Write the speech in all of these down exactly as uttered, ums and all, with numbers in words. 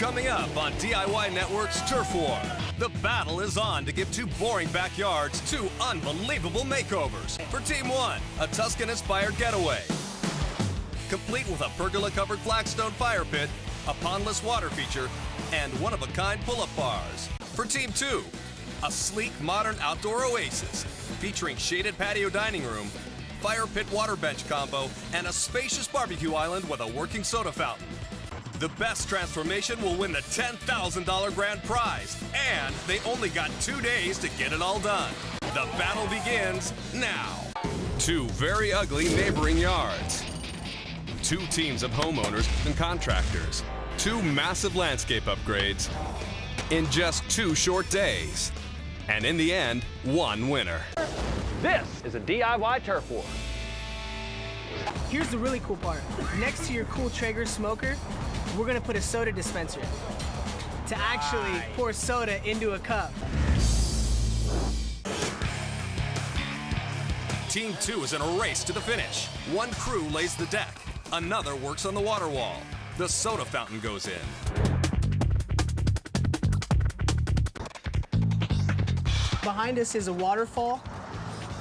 Coming up on D I Y Network's Turf War, the battle is on to give two boring backyards two unbelievable makeovers. For Team One, a Tuscan-inspired getaway, complete with a pergola-covered flagstone fire pit, a pondless water feature, and one-of-a-kind pull-up bars. For Team Two, a sleek, modern outdoor oasis, featuring shaded patio dining room, fire pit water bench combo, and a spacious barbecue island with a working soda fountain. The best transformation will win the ten thousand dollar grand prize, and they only got two days to get it all done. The battle begins now. Two very ugly neighboring yards, two teams of homeowners and contractors, two massive landscape upgrades in just two short days, and in the end, one winner. This is a D I Y Turf War. Here's the really cool part. Next to your cool Traeger smoker, we're gonna put a soda dispenser to actually Aye. pour soda into a cup. Team Two is in a race to the finish. One crew lays the deck, another works on the water wall. The soda fountain goes in. Behind us is a waterfall.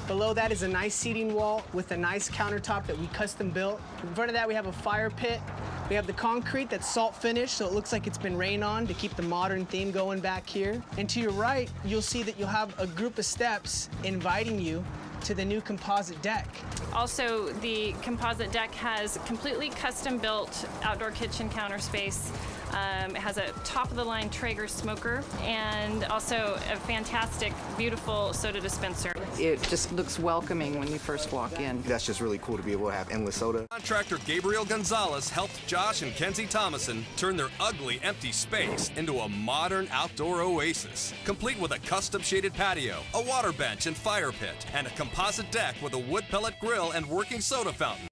Below that is a nice seating wall with a nice countertop that we custom built. In front of that, we have a fire pit. We have the concrete that's salt finished, so it looks like it's been rained on to keep the modern theme going back here. And to your right, you'll see that you'll have a group of steps inviting you to the new composite deck. Also, the composite deck has completely custom-built outdoor kitchen counter space. Um, it has a top-of-the-line Traeger smoker and also a fantastic, beautiful soda dispenser. It just looks welcoming when you first walk in. That's just really cool to be able to have endless soda. Contractor Gabriel Gonzalez helped Josh and Kenzie Thomason turn their ugly, empty space into a modern outdoor oasis, complete with a custom-shaded patio, a water bench and fire pit, and a composite deck with a wood pellet grill and working soda fountain.